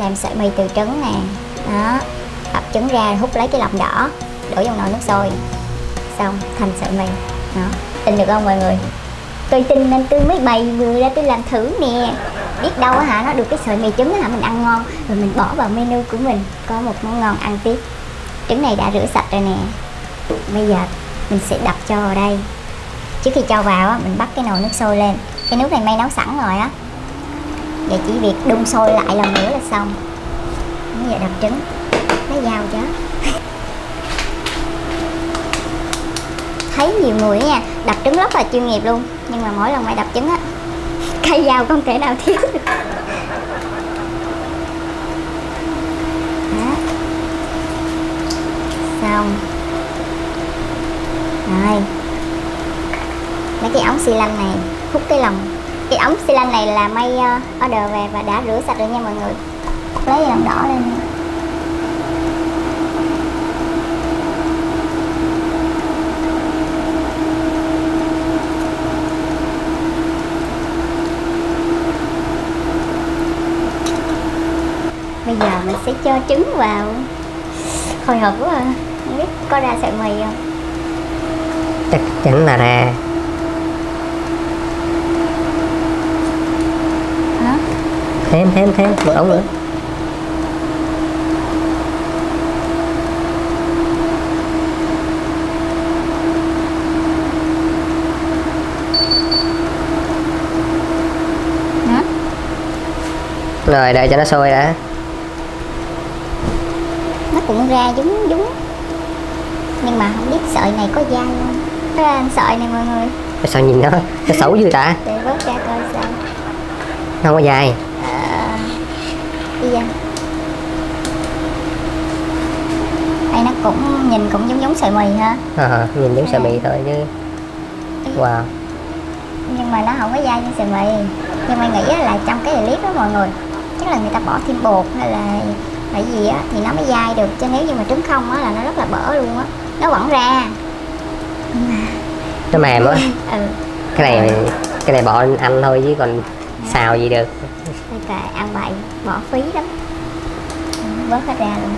làm sợi mì từ trứng nè. Đó, đập trứng ra, hút lấy cái lòng đỏ, đổ vào nồi nước sôi, xong thành sợi mì. Đó, tin được không mọi người? Tôi tin nên tôi mới bày người ra tôi làm thử nè. Biết đâu hả, nó được cái sợi mì trứng hả, mình ăn ngon rồi mình bỏ vào menu của mình, có một món ngon ăn tiếp. Trứng này đã rửa sạch rồi nè. Bây giờ mình sẽ đập cho vào đây. Trước khi cho vào á, mình bắt cái nồi nước sôi lên. Cái nước này Mây nấu sẵn rồi á. Vậy chỉ việc đun sôi lại lần nữa là xong. Bây giờ đập trứng, lấy dao chứ. Thấy nhiều người nha, đập trứng rất là chuyên nghiệp luôn. Nhưng mà mỗi lần Mày đập trứng á, cây dao không thể nào thiếu được. Đó. Xong rồi, lấy cái ống xi lanh này hút cái lòng. Cái ống xi lanh này là Mây order về và đã rửa sạch rồi nha mọi người. Lấy lòng đỏ lên. Bây giờ mình sẽ cho trứng vào. Hồi hộp quá à. Không biết có ra sợi mì không? Chắc chắn là ra. Hả? Thêm một ống nữa. Hả? Rồi đợi cho nó sôi đã. Nó cũng ra dúng. Nhưng mà không biết sợi này có dai không? Nó ra sợi này mọi người. Sao nhìn nó xấu dữ ta? Để vớt ra coi sao. Nó không có dai. Đi ra. Đây nó cũng nhìn cũng giống sợi mì ha. Nhìn giống sợi mì thôi chứ. Wow. Nhưng mà nó không có dai như sợi mì. Nhưng mà nghĩ là trong cái clip đó mọi người, chắc là người ta bỏ thêm bột hay là tại vì á thì nó mới dai được, chứ nếu như mà trứng không á là nó rất là bở luôn á, nó vẫn ra nó mềm á. Ừ. Cái này bỏ ăn thôi chứ còn xào gì được. Okay, ăn bậy bỏ phí lắm. Vớt hết ra luôn.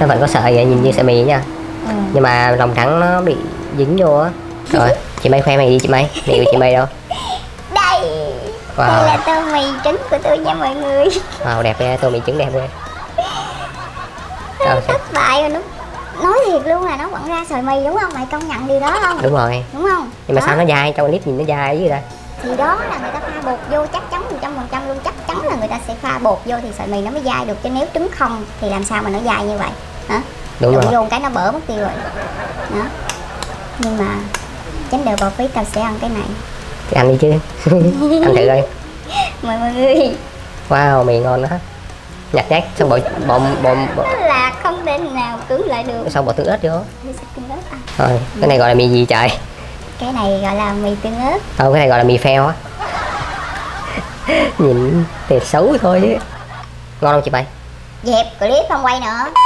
Nó vẫn có sợi vậy, nhìn như sợi mì nha. Ừ. Nhưng mà lòng trắng nó bị dính vô á. Rồi chị Mây khoe mày đi, chị Mây mì của chị Mây đâu? Đây. Wow. Đây là tô mì trứng của tôi nha mọi người. Wow, đẹp nha, tô mì trứng đẹp quá. Thất bại rồi, nói thiệt luôn là nó vẫn ra sợi mì đúng không? Mày công nhận điều đó không? Đúng rồi. Đúng không? Nhưng mà đó, sao nó dai, trong clip nhìn nó dai chứ ta? Thì đó là người ta pha bột vô, chắc chắn 100% luôn, chắc chắn là người ta sẽ pha bột vô thì sợi mì nó mới dai được, chứ nếu trứng không thì làm sao mà nó dai như vậy? Hả? Đúng rồi. Vô cái nó bở mất tiêu rồi. Đó. Nhưng mà tránh đều bỏ phí, tao sẽ ăn cái này. Thì ăn đi chứ. Ăn thử coi. Mời mọi người. Wow, mì ngon đó. Nhặt nhát xong bộ là không thể nào cứng lại được, xong bỏ tương ớt vô. Rồi cái này gọi là mì gì trời? Cái này gọi là mì tương ớt. Không, cái này gọi là mì phèo á. Nhìn thì xấu thôi chứ. Ngon không chị Mây? Dẹp clip không quay nữa.